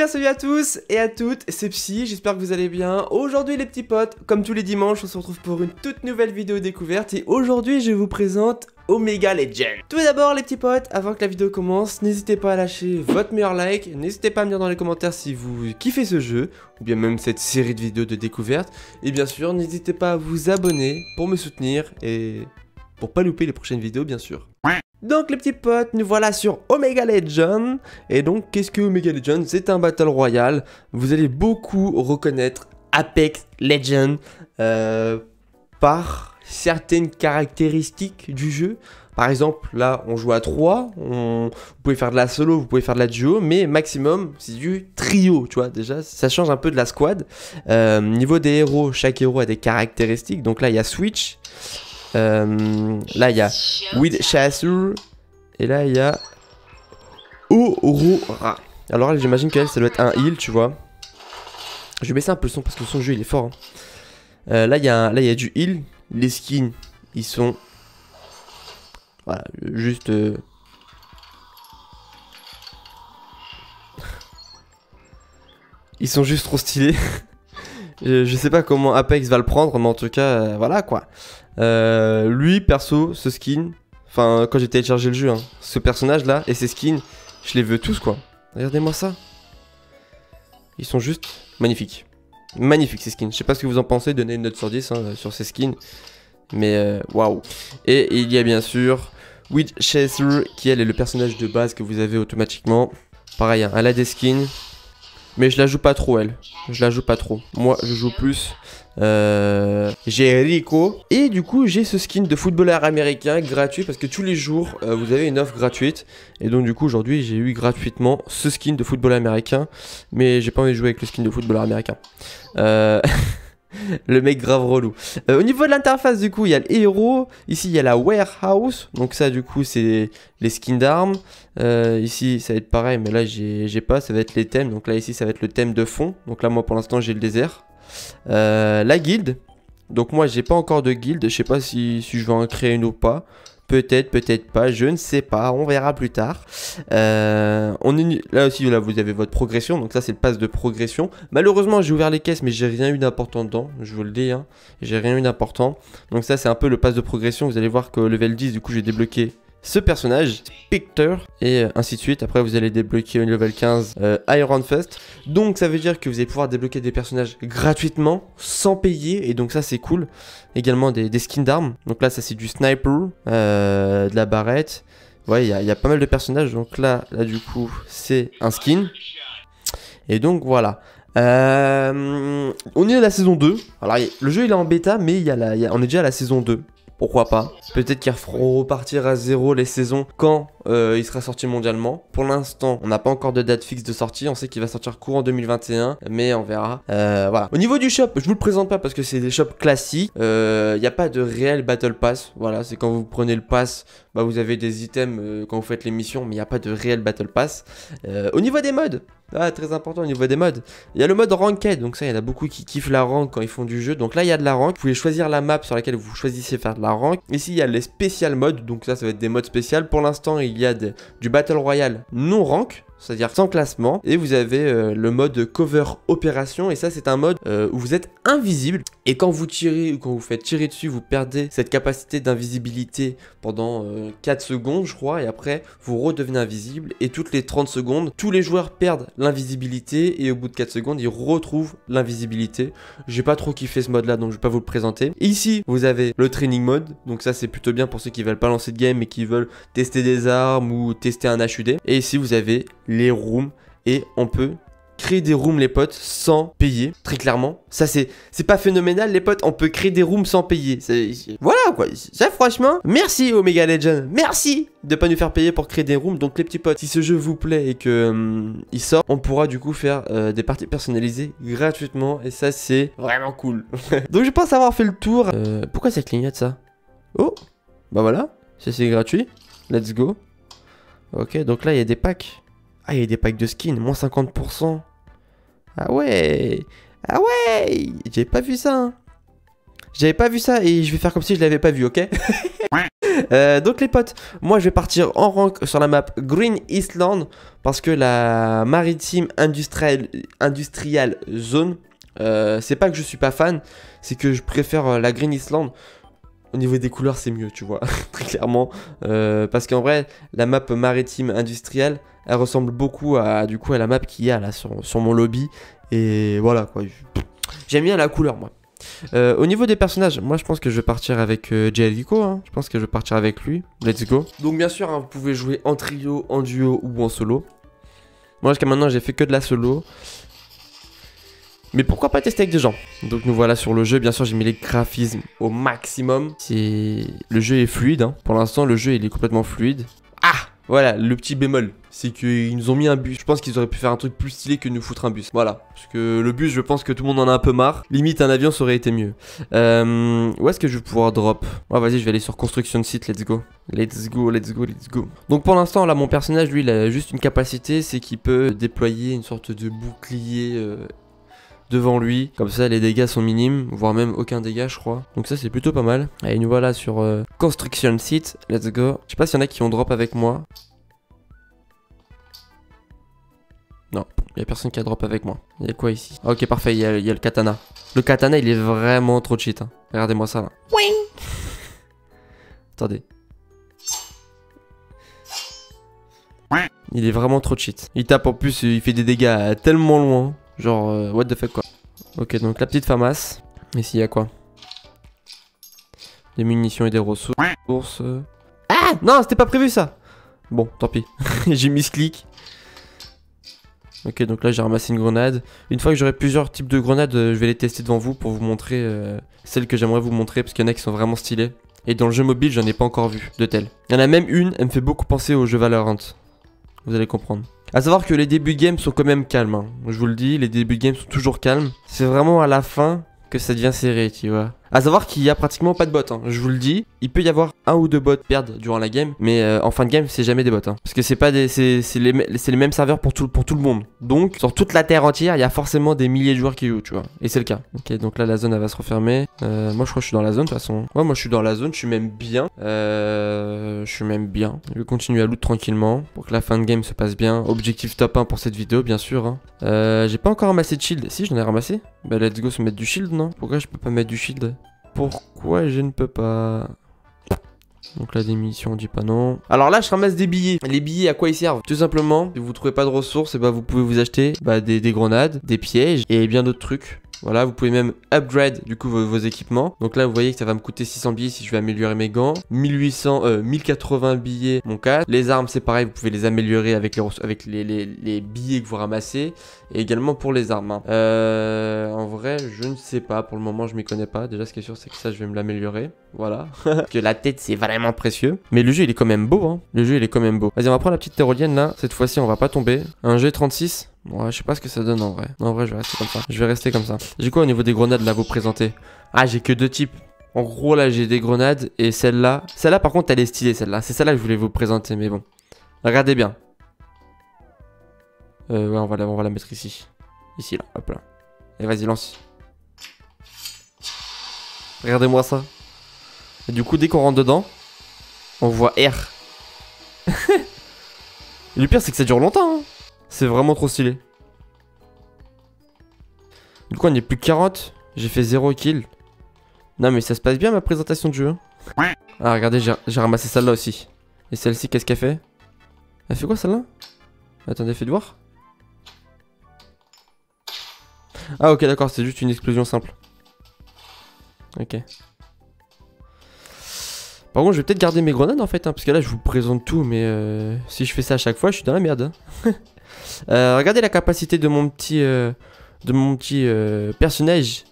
bien salut à tous et à toutes, c'est Psy, j'espère que vous allez bien. Aujourd'hui les petits potes, comme tous les dimanches on se retrouve pour une toute nouvelle vidéo découverte et aujourd'hui je vous présente Omega Legends. Tout d'abord les petits potes, avant que la vidéo commence, n'hésitez pas à lâcher votre meilleur like, n'hésitez pas à me dire dans les commentaires si vous kiffez ce jeu, ou bien même cette série de vidéos de découverte, et bien sûr n'hésitez pas à vous abonner pour me soutenir et pour pas louper les prochaines vidéos bien sûr. Donc les petits potes, nous voilà sur Omega Legends. Et donc qu'est-ce que Omega Legends? C'est un Battle Royale, vous allez beaucoup reconnaître Apex Legends par certaines caractéristiques du jeu. Par exemple là on joue à 3, vous pouvez faire de la solo, vous pouvez faire de la duo, mais maximum c'est du trio, tu vois, déjà ça change un peu de la squad. Niveau des héros, chaque héros a des caractéristiques, donc là il y a Switch. Là il y a Winchester et là il y a Aurora. Alors j'imagine qu'elle ça doit être un heal, tu vois. Je vais baisser un peu le son parce que son jeu il est fort hein. Là il y a du heal. Les skins ils sont voilà juste ils sont juste trop stylés. Je sais pas comment Apex va le prendre, mais en tout cas, voilà quoi. Lui, perso, ce skin, enfin, quand j'ai téléchargé le jeu, hein, ce personnage là et ses skins, je les veux tous quoi. Regardez-moi ça. Ils sont juste magnifiques. Magnifiques ces skins. Je sais pas ce que vous en pensez, donnez une note sur 10 hein, sur ces skins. Mais waouh. Wow. Et il y a bien sûr Winchester qui elle est le personnage de base que vous avez automatiquement. Pareil, hein, elle a des skins. Mais je la joue pas trop elle, je la joue pas trop. Moi je joue plus Jaylico. Et du coup j'ai ce skin de footballeur américain gratuit parce que tous les jours vous avez une offre gratuite. Et donc du coup aujourd'hui j'ai eu gratuitement ce skin de footballeur américain. Mais j'ai pas envie de jouer avec le skin de footballeur américain. Le mec grave relou. Au niveau de l'interface du coup il y a le héros. Ici il y a la warehouse. Donc ça du coup c'est les skins d'armes. Ici ça va être pareil mais là j'ai pas. Ça va être les thèmes. Donc là ici ça va être le thème de fond. Donc là moi pour l'instant j'ai le désert. La guilde. Donc moi j'ai pas encore de guilde. Je sais pas si je vais en créer une ou pas. Peut-être, peut-être pas, je ne sais pas, on verra plus tard. Là aussi, là, vous avez votre progression, donc ça c'est le pass de progression. Malheureusement, j'ai ouvert les caisses, mais j'ai rien eu d'important dedans, je vous le dis, hein. J'ai rien eu d'important. Donc ça c'est un peu le pass de progression, vous allez voir que level 10, du coup j'ai débloqué ce personnage, Pictor, et ainsi de suite. Après vous allez débloquer une level 15 Iron Fist. Donc ça veut dire que vous allez pouvoir débloquer des personnages gratuitement, sans payer. Et donc ça c'est cool. Également des skins d'armes. Donc là ça c'est du sniper, de la barrette. Ouais il y a pas mal de personnages. Donc là du coup c'est un skin. Et donc voilà. On est à la saison 2. Alors le jeu il est en bêta mais on est déjà à la saison 2. Pourquoi pas? Peut-être qu'ils feront repartir à zéro les saisons quand il sera sorti mondialement. Pour l'instant, on n'a pas encore de date fixe de sortie. On sait qu'il va sortir courant 2021, mais on verra. Voilà. Au niveau du shop, je vous le présente pas parce que c'est des shops classiques. Il n'y a pas de réel battle pass. Voilà, c'est quand vous prenez le pass, bah, vous avez des items quand vous faites les missions, mais il n'y a pas de réel battle pass. Au niveau des modes, ah, très important au niveau des modes. Il y a le mode ranked, donc ça, il y en a beaucoup qui kiffent la rank quand ils font du jeu. Donc là, il y a de la rank. Vous pouvez choisir la map sur laquelle vous choisissez faire de la rank. Ici, il y a les spécial modes, donc ça va être des modes spéciales. Pour l'instant, il y a du Battle Royale non rank, c'est-à-dire sans classement. Et vous avez le mode cover opération. Et ça c'est un mode où vous êtes invisible. Et quand vous tirez ou quand vous faites tirer dessus, vous perdez cette capacité d'invisibilité pendant 4 secondes je crois. Et après vous redevenez invisible. Et toutes les 30 secondes tous les joueurs perdent l'invisibilité. Et au bout de 4 secondes ils retrouvent l'invisibilité. J'ai pas trop kiffé ce mode là donc je vais pas vous le présenter. Et ici vous avez le training mode. Donc ça c'est plutôt bien pour ceux qui veulent pas lancer de game mais qui veulent tester des armes ou tester un HUD. Et ici vous avez les rooms et on peut créer des rooms les potes sans payer, très clairement. Ça c'est pas phénoménal les potes, on peut créer des rooms sans payer. Voilà quoi, ça franchement, merci Omega Legends, merci de pas nous faire payer pour créer des rooms. Donc les petits potes, si ce jeu vous plaît et que il sort, on pourra du coup faire des parties personnalisées gratuitement et ça c'est vraiment cool. Donc je pense avoir fait le tour. Pourquoi ça clignote ça? Oh, bah voilà, ça c'est gratuit, let's go. Ok, donc là il y a des packs. Ah, il y a des packs de skins, moins 50%. Ah ouais. Ah ouais. J'avais pas vu ça hein. J'avais pas vu ça et je vais faire comme si je l'avais pas vu, ok. Donc les potes, moi je vais partir en rank sur la map Green Island parce que la maritime industrielle zone, c'est pas que je suis pas fan, c'est que je préfère la Green Island. Au niveau des couleurs c'est mieux, tu vois, très clairement, parce qu'en vrai la map maritime industrielle elle ressemble beaucoup à du coup à la map qu'il y a là sur mon lobby. Et voilà quoi, j'aime bien la couleur moi. Au niveau des personnages, moi je pense que je vais partir avec Jaylico, hein. Je pense que je vais partir avec lui. Let's go. Donc bien sûr hein, vous pouvez jouer en trio, en duo ou en solo. Moi jusqu'à maintenant j'ai fait que de la solo, mais pourquoi pas tester avec des gens. Donc nous voilà sur le jeu, bien sûr j'ai mis les graphismes au maximum. Le jeu est fluide, hein. Pour l'instant le jeu il est complètement fluide. Ah, voilà le petit bémol, c'est qu'ils nous ont mis un bus. Je pense qu'ils auraient pu faire un truc plus stylé que nous foutre un bus. Voilà, parce que le bus je pense que tout le monde en a un peu marre. Limite un avion ça aurait été mieux. Où est-ce que je vais pouvoir drop? Oh vas-y, je vais aller sur construction site, let's go. Let's go, let's go, let's go. Donc pour l'instant là mon personnage lui il a juste une capacité, c'est qu'il peut déployer une sorte de bouclier devant lui, comme ça les dégâts sont minimes, voire même aucun dégât je crois. Donc ça c'est plutôt pas mal. Allez, nous voilà sur Construction Site, let's go. Je sais pas s'il y en a qui ont drop avec moi. Non, il y a personne qui a drop avec moi. Il y a quoi ici? Ah, ok parfait, il y a le katana. Le katana il est vraiment trop cheat, hein. Regardez-moi ça là. Oui. Attendez. Il est vraiment trop cheat. Il tape en plus, il fait des dégâts tellement loin. Genre what the fuck quoi. Ok donc la petite FAMAS. Ici il y a quoi? Des munitions et des ressources. Ah non c'était pas prévu ça. Bon tant pis. J'ai mis ce clic. Ok donc là j'ai ramassé une grenade. Une fois que j'aurai plusieurs types de grenades, je vais les tester devant vous pour vous montrer celles que j'aimerais vous montrer, parce qu'il y en a qui sont vraiment stylées. Et dans le jeu mobile j'en ai pas encore vu de telles. Il y en a même une, elle me fait beaucoup penser au jeu Valorant. Vous allez comprendre. A savoir que les débuts de game sont quand même calmes, hein. Je vous le dis, les débuts de game sont toujours calmes. C'est vraiment à la fin que ça devient serré, tu vois. A savoir qu'il y a pratiquement pas de bots, hein. Je vous le dis. Il peut y avoir un ou deux bots perdent durant la game, mais en fin de game c'est jamais des bots, hein. Parce que c'est pas des, c'est les mêmes serveurs pour tout le monde. Donc sur toute la terre entière il y a forcément des milliers de joueurs qui jouent, tu vois. Et c'est le cas. Ok donc là la zone elle va se refermer. Moi je crois que je suis dans la zone de toute façon. Ouais moi je suis dans la zone, je suis même bien. Je suis même bien. Je vais continuer à loot tranquillement pour que la fin de game se passe bien. Objectif top 1 pour cette vidéo bien sûr, hein. J'ai pas encore ramassé de shield. Si j'en ai ramassé. Bah let's go se mettre du shield non? Pourquoi je peux pas mettre du shield? Pourquoi je ne peux pas? Donc là des munitions on dit pas non. Alors là je ramasse des billets. Les billets à quoi ils servent? Tout simplement si vous trouvez pas de ressources et bah vous pouvez vous acheter bah, des grenades, des pièges et bien d'autres trucs. Voilà vous pouvez même upgrade du coup vos équipements. Donc là vous voyez que ça va me coûter 600 billets si je vais améliorer mes gants, 1080 billets mon casque. Les armes c'est pareil, vous pouvez les améliorer avec les billets que vous ramassez. Et également pour les armes hein. En vrai je ne sais pas, pour le moment je m'y connais pas. Déjà ce qui est sûr c'est que ça je vais me l'améliorer. Voilà. Parce que la tête c'est vraiment précieux. Mais le jeu il est quand même beau hein. Le jeu il est quand même beau. Vas-y on va prendre la petite tyrolienne là. Cette fois-ci on va pas tomber. Un G36. Ouais, je sais pas ce que ça donne en vrai. En vrai, je vais rester comme ça. Je vais rester comme ça. J'ai quoi au niveau des grenades là à vous présenter? Ah, j'ai que deux types. En gros, là, j'ai des grenades et celle-là. Celle-là, par contre, elle est stylée, celle-là. C'est celle-là que je voulais vous présenter, mais bon. Regardez bien. Ouais, on va la mettre ici. Ici, là. Hop là. Et vas-y, lance. Regardez-moi ça. Et du coup, dès qu'on rentre dedans, on voit R. Le pire, c'est que ça dure longtemps, hein. C'est vraiment trop stylé. Du coup on est plus que 40. J'ai fait 0 kill. Non mais ça se passe bien ma présentation de jeu hein. Ah regardez j'ai ramassé celle-là aussi. Et celle-ci qu'est-ce qu'elle fait? Elle fait quoi celle-là? Attendez faites voir. Ah ok d'accord c'est juste une explosion simple. Ok. Par contre je vais peut-être garder mes grenades en fait hein, parce que là je vous présente tout mais si je fais ça à chaque fois je suis dans la merde hein. Regardez la capacité de mon petit personnage.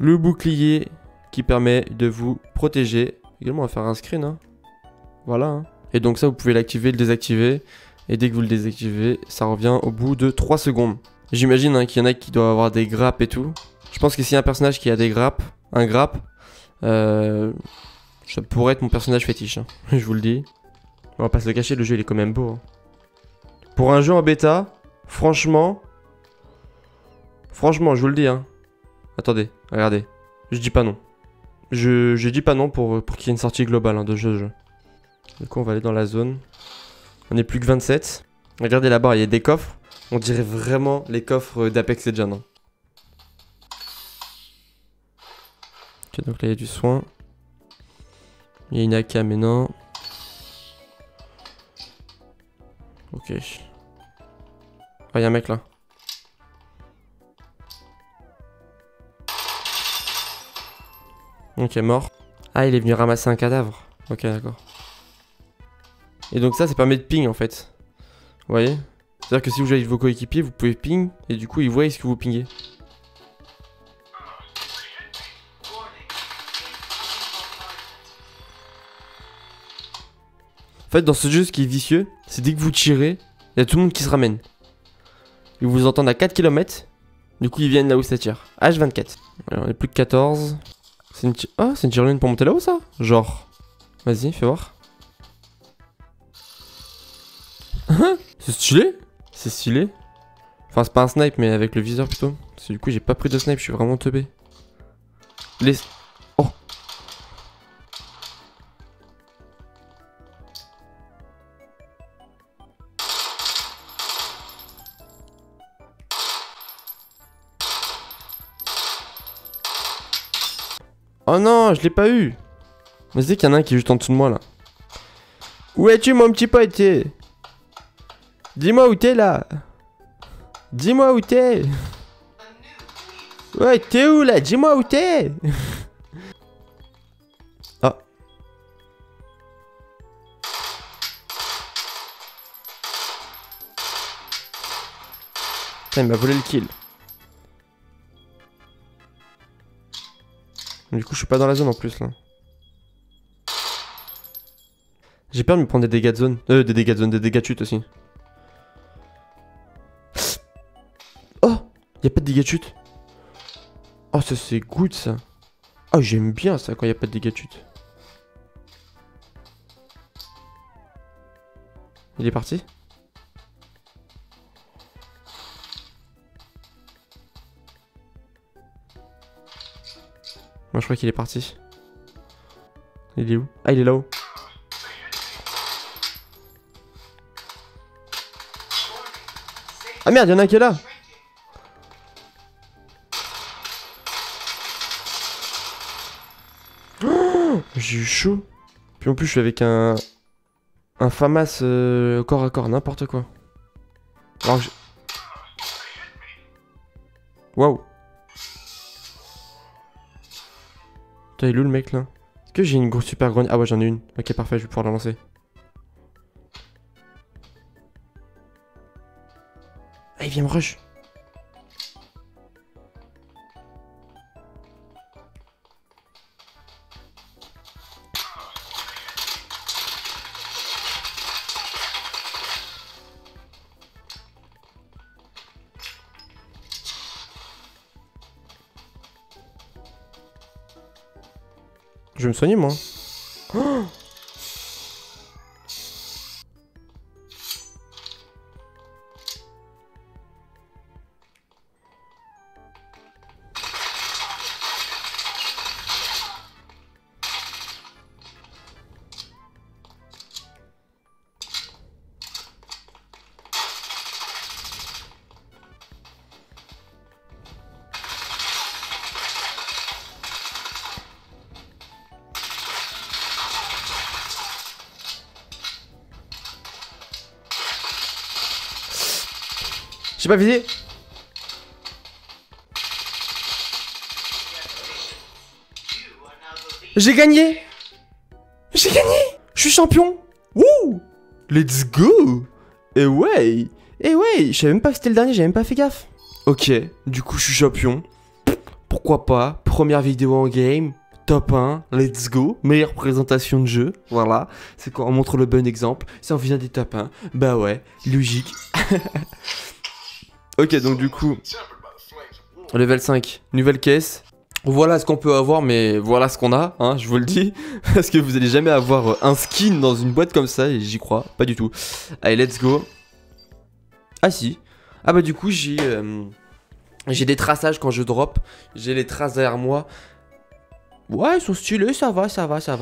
Le bouclier qui permet de vous protéger. Également on va faire un screen hein. Voilà hein. Et donc ça vous pouvez l'activer, le désactiver. Et dès que vous le désactivez ça revient au bout de 3 secondes. J'imagine hein, qu'il y en a qui doivent avoir des grappes et tout. Je pense que s'il y a un personnage qui a des grappes, un grappe ça pourrait être mon personnage fétiche hein. Je vous le dis. On va pas se le cacher, le jeu il est quand même beau hein. Pour un jeu en bêta, franchement, je vous le dis, hein. Attendez, regardez. Je dis pas non. Je dis pas non pour qu'il y ait une sortie globale hein, de jeu. Du coup on va aller dans la zone. On est plus que 27. Regardez là-bas, il y a des coffres. On dirait vraiment les coffres d'Apex Legends. Ok, donc là il y a du soin. Il y a une AK mais non. Ok. Ah, il y a un mec là. Ok, mort. Ah, il est venu ramasser un cadavre. Ok, d'accord. Et donc ça permet de ping en fait. Vous voyez? C'est-à-dire que si vous jouez avec vos coéquipiers, vous pouvez ping et du coup ils voient ce que vous pinguez. En fait, dans ce jeu, ce qui est vicieux, c'est dès que vous tirez, il y a tout le monde qui se ramène. Ils vous entendent à 4 km, du coup ils viennent là où ça tire. H24. Alors, on est plus que 14. C'est une tyrolienne pour monter là-haut ça? Genre. Vas-y, fais voir. C'est stylé. C'est stylé. Enfin, c'est pas un snipe, mais avec le viseur plutôt. Parce que du coup, j'ai pas pris de snipe, je suis vraiment teubé. Les. Oh! Oh non, je l'ai pas eu. Mais c'est qu'il y en a un qui est juste en dessous de moi là. Où es-tu mon petit pote? Dis-moi où t'es là. Dis-moi où t'es. Ouais, t'es où là? Dis-moi où t'es. Ah. Putain, il m'a volé le kill. Du coup, je suis pas dans la zone en plus là. J'ai peur de me prendre des dégâts de zone. Des dégâts de chute aussi. Oh, y a pas de dégâts de chute. Oh, ça c'est good ça. Oh, j'aime bien ça quand y a pas de dégâts de chute. Il est parti. Moi je crois qu'il est parti. Il est où? Ah, il est là-haut. Ah merde, y'en a un qui est là. Oh, j'ai eu chaud. Puis en plus je suis avec un FAMAS corps à corps, n'importe quoi. Alors que waouh. Putain, il est où le mec là? Est-ce que j'ai une grosse super grenade? Ah ouais, j'en ai une. Ok, parfait, je vais pouvoir la lancer. Ah, il vient me rush. Je vais me soigner moi. Oh, j'ai pas visé. J'ai gagné. J'ai gagné. Je suis champion. Wouh. Let's go. Eh ouais. Eh ouais. Je savais même pas que c'était le dernier, j'avais même pas fait gaffe. Ok, du coup je suis champion. Pourquoi pas. Première vidéo en game. Top 1, let's go, meilleure présentation de jeu, voilà, c'est quand on montre le bon exemple, si on vient des top 1, bah ouais, logique. Ok, donc du coup, level 5, nouvelle caisse, voilà ce qu'on peut avoir, mais voilà ce qu'on a, hein, je vous le dis, parce que vous allez jamais avoir un skin dans une boîte comme ça, et j'y crois, pas du tout. Allez, let's go. Ah si, ah bah du coup, j'ai des traçages quand je drop, j'ai les traces derrière moi. Ouais, ils sont stylés, ça va,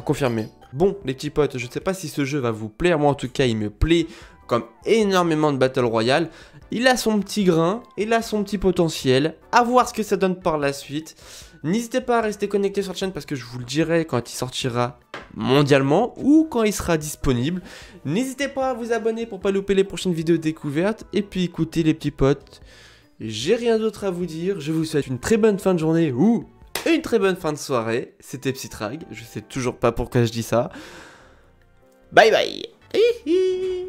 confirmé. Bon, les petits potes, je ne sais pas si ce jeu va vous plaire. Moi, en tout cas, il me plaît comme énormément de Battle Royale. Il a son petit grain, il a son petit potentiel. À voir ce que ça donne par la suite. N'hésitez pas à rester connecté sur la chaîne parce que je vous le dirai quand il sortira mondialement ou quand il sera disponible. N'hésitez pas à vous abonner pour ne pas louper les prochaines vidéos découvertes. Et puis écoutez les petits potes, j'ai rien d'autre à vous dire. Je vous souhaite une très bonne fin de journée ou une très bonne fin de soirée. C'était PsyTrag, je sais toujours pas pourquoi je dis ça. Bye bye.